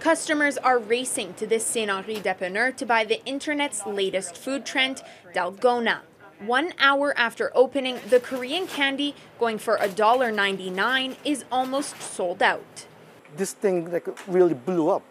Customers are racing to this Saint-Henri dépanneur to buy the internet's latest food trend, Dalgona. 1 hour after opening, the Korean candy, going for $1.99, is almost sold out. This thing really blew up.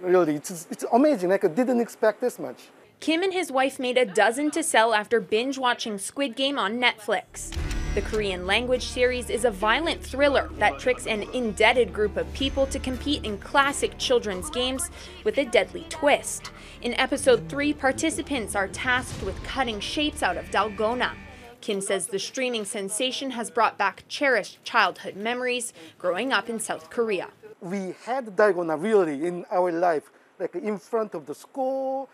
Really, it's amazing. I didn't expect this much. Kim and his wife made a dozen to sell after binge-watching Squid Game on Netflix. The Korean language series is a violent thriller that tricks an indebted group of people to compete in classic children's games with a deadly twist. In episode 3, participants are tasked with cutting shapes out of dalgona. Kim says the streaming sensation has brought back cherished childhood memories growing up in South Korea. We had dalgona really in our life, in front of the school,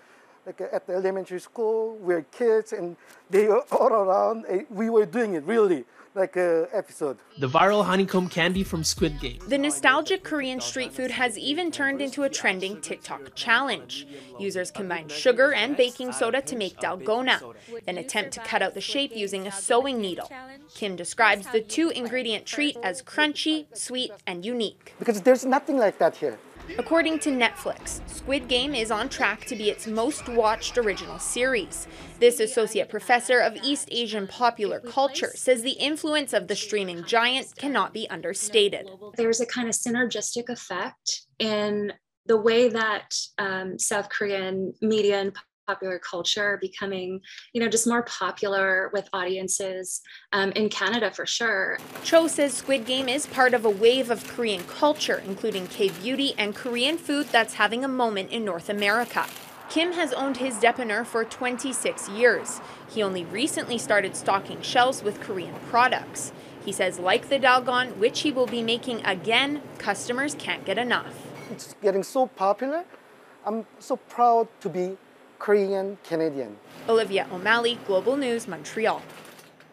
at the elementary school. We were kids and they were all around. We were doing it really like an episode. The viral honeycomb candy from Squid Game. The nostalgic Korean street food has even turned into a trending TikTok challenge. Users combine sugar and baking soda to make dalgona, then attempt to cut out the shape using a sewing needle. Kim describes the 2-ingredient treat as crunchy, sweet, and unique. Because there's nothing like that here. According to Netflix, Squid Game is on track to be its most-watched original series. This associate professor of East Asian popular culture says the influence of the streaming giant cannot be understated. There's a kind of synergistic effect in the way that South Korean media and popular culture are becoming, just more popular with audiences in Canada for sure. Cho says Squid Game is part of a wave of Korean culture, including K-beauty and Korean food that's having a moment in North America. Kim has owned his dépanneur for 26 years. He only recently started stocking shelves with Korean products. He says like the dalgona, which he will be making again, customers can't get enough. It's getting so popular. I'm so proud to be Korean Canadian. Olivia O'Malley, Global News, Montreal.